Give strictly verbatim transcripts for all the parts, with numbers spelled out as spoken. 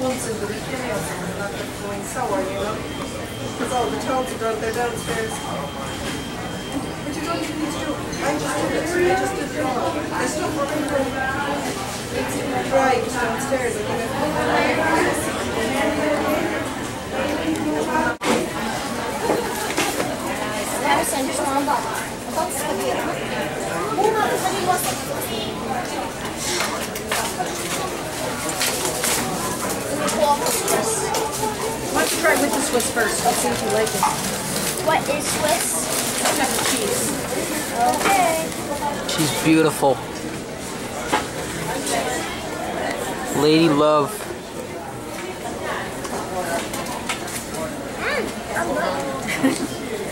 once in the weekend or something like that, going sour, you know, because all the towels are done, they're downstairs. But you don't even need to do it. I just did it. I just did it all. I stopped working from the drive downstairs. I mean, why don't you try with the Swiss first? I'll see if you like it. What is Swiss? Check the cheese. Okay. She's beautiful. Lady love.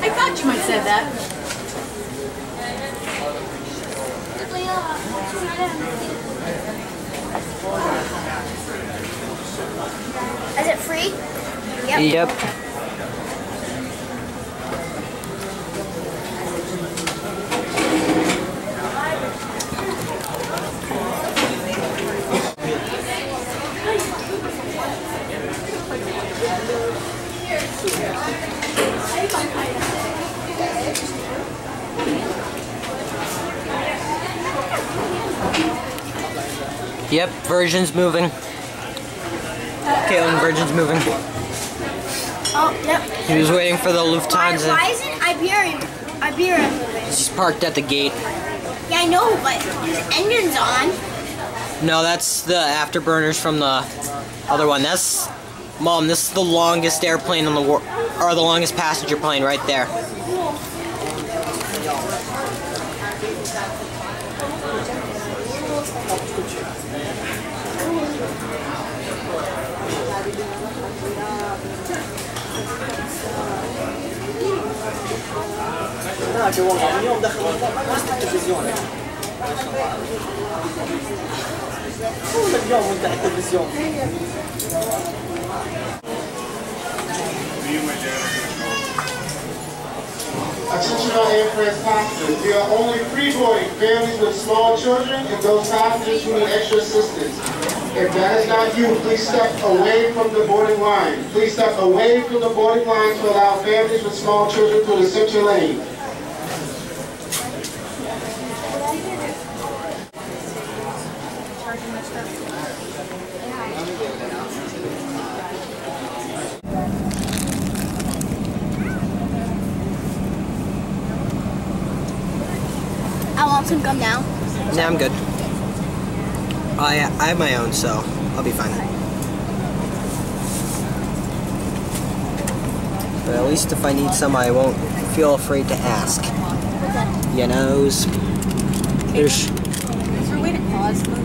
I thought you might say that. Is it free? Yep. Yep. Yep, Virgin's moving. Caitlin, Virgin's moving. Oh, yep. She was waiting for the Lufthansa. Why, why isn't Iberia, Iberia moving? She's parked at the gate. Yeah, I know, but there's engines on. No, that's the afterburners from the other one. That's, Mom, this is the longest airplane in the world, or the longest passenger plane right there. Attention all Air France passengers, we are only pre-boarding families with small children and those passengers who need extra assistance. If that is not you, please step away from the boarding line. Please step away from the boarding line to allow families with small children through the center lane. Some gum now? Yeah, I'm good. Oh, yeah, I have my own, so I'll be fine. But at least if I need some, I won't feel afraid to ask. Okay. You knows. There's... Is there a way to pause, please?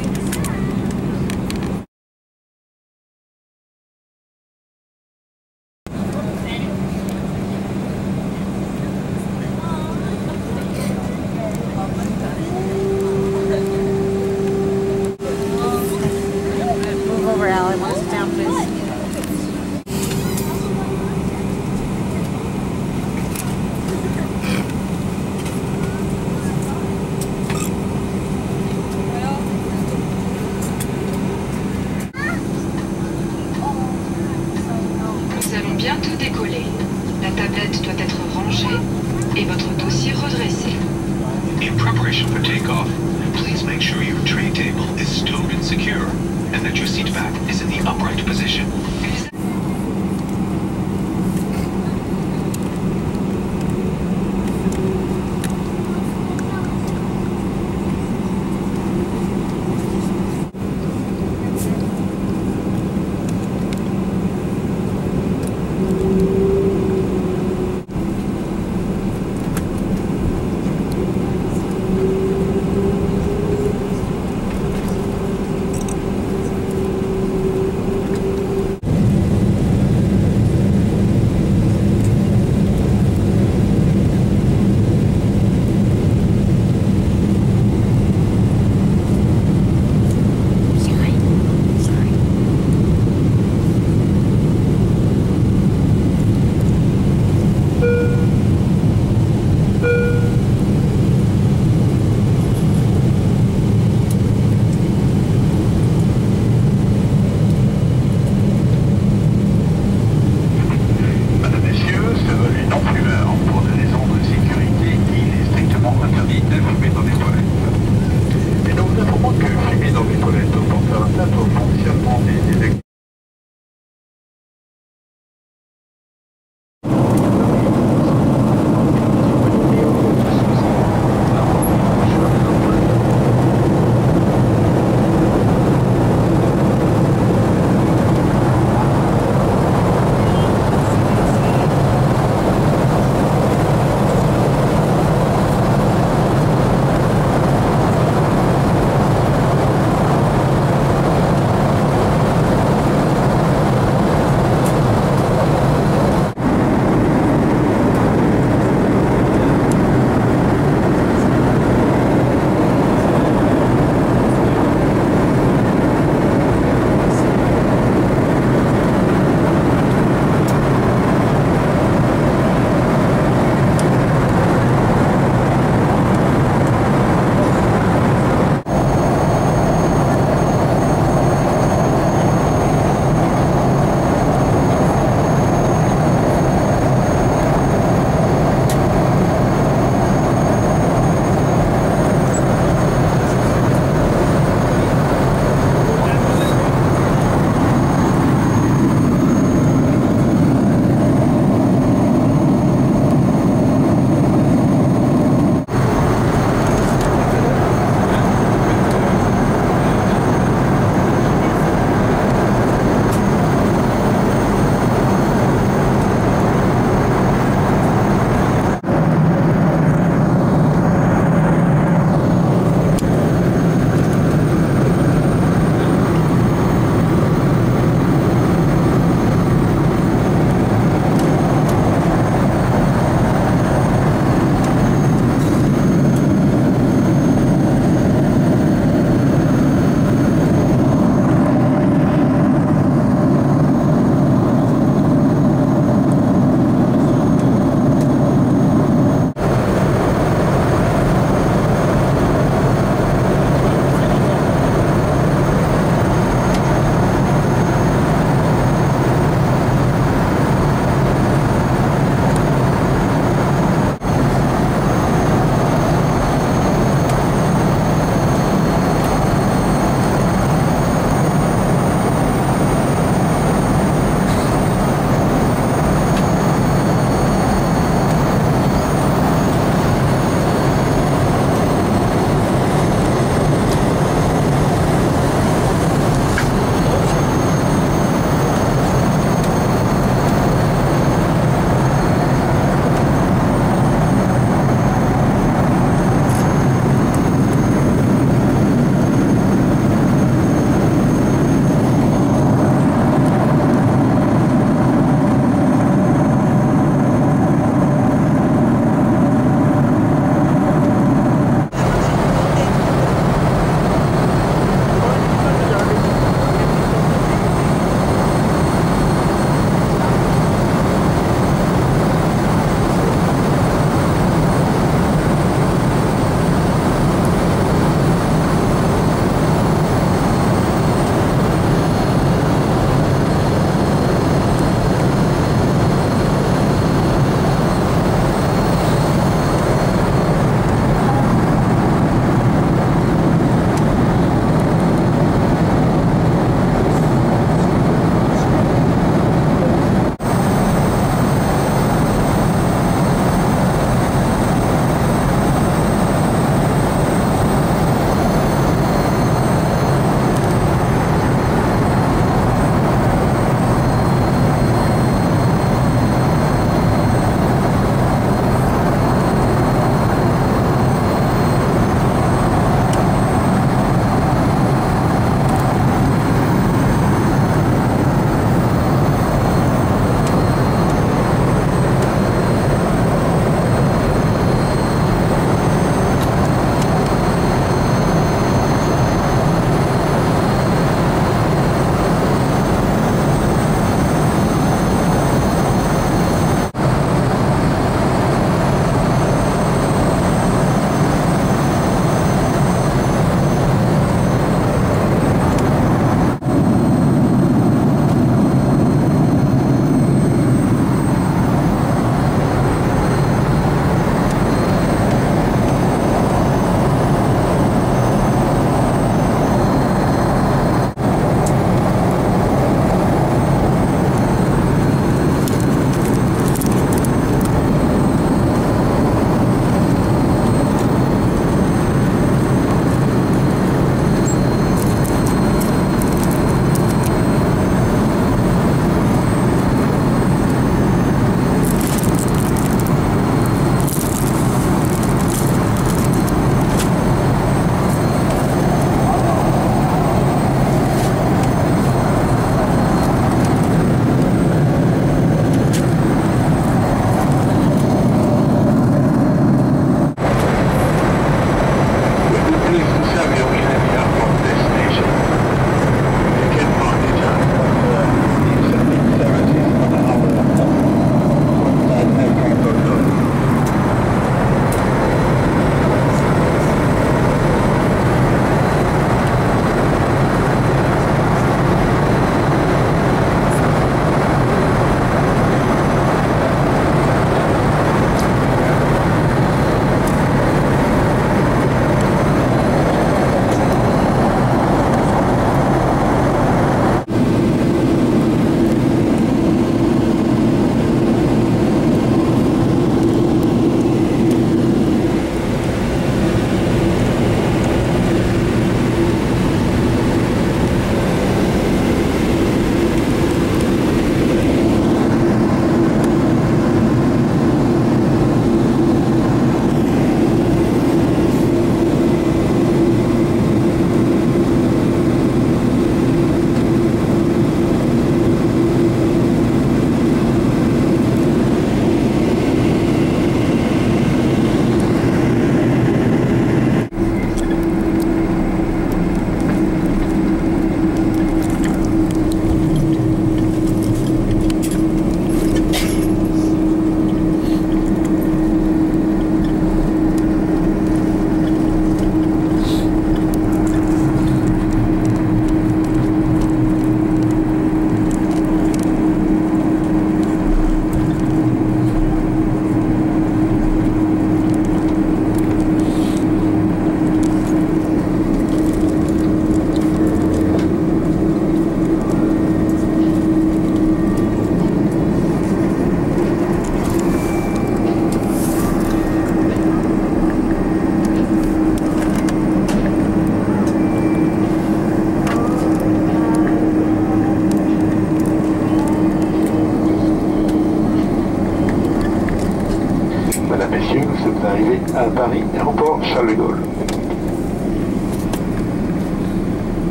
arrivée à Paris, aéroport Charles de Gaulle.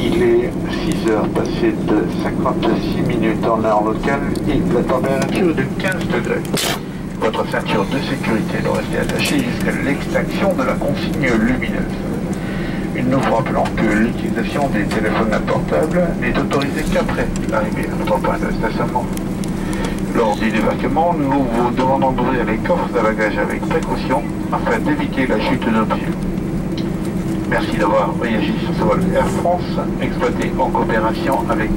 Il est six heures passées de cinquante-six minutes en heure locale et la température est de quinze degrés. Votre ceinture de sécurité doit rester attachée jusqu'à l'extinction de la consigne lumineuse. Nous vous rappelons que l'utilisation des téléphones portables n'est autorisée qu'après l'arrivée à notre point de stationnement. Lors du débarquement, nous vous demandons d'ouvrir les coffres à bagages avec précaution afin d'éviter la chute d'objets. Merci d'avoir voyagé sur ce vol Air France, exploité en coopération avec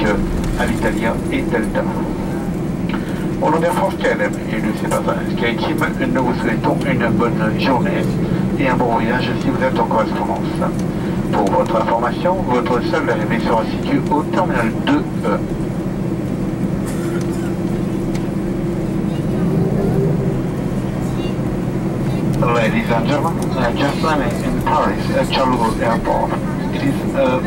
Alitalia et Delta. Au nom d'Air France K L M et de ses partenaires SkyTeam, nous vous souhaitons une bonne journée et un bon voyage si vous êtes en correspondance. Pour votre information, votre salle d'arrivée sera située au terminal deux E. Ladies and gentlemen, I just landed in Paris at Charles de Gaulle Airport. It is uh,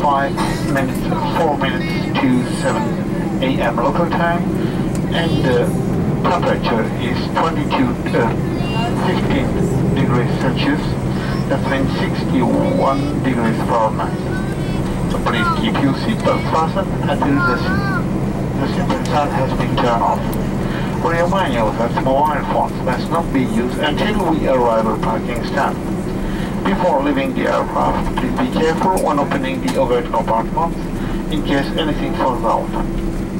five minutes, four minutes to seven A M local time, and the temperature is twenty-two, uh, fifteen. degrees Celsius, that means sixty-one degrees Fahrenheit. So please keep your seatbelt fastened until the, the seatbelt sign has been turned off. We remind you that mobile phones must not be used until we arrive at parking stand. Before leaving the aircraft, please be careful when opening the overhead compartments in case anything falls out.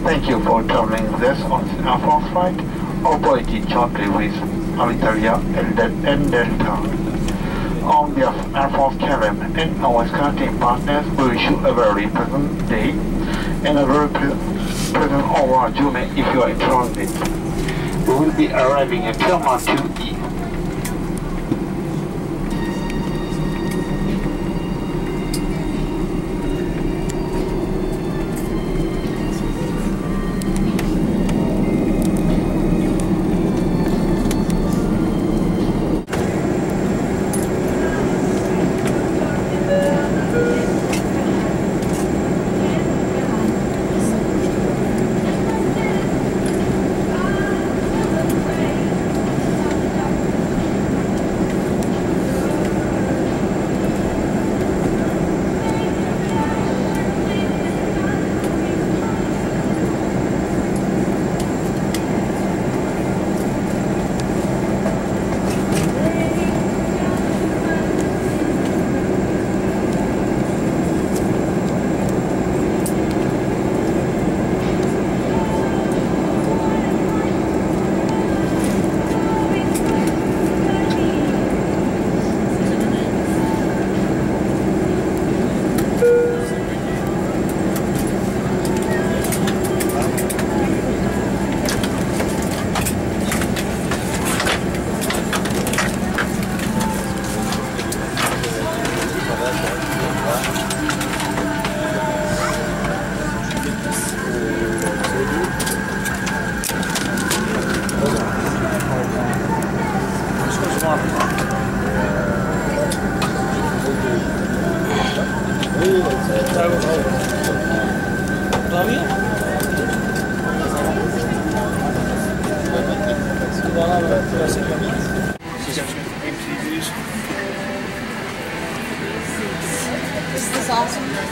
Thank you for traveling with us on the Air France flight, operated jointly with Alitalia and Delta. On behalf of Air France K L M and our SkyTeam partners, we wish you a very pleasant day and a very pleasant overall journey if you are in transit. We will be arriving at Terminal two E.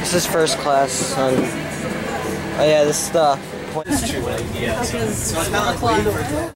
This is first class. On... Oh yeah, this is the... It's too late. Yeah, so it's not like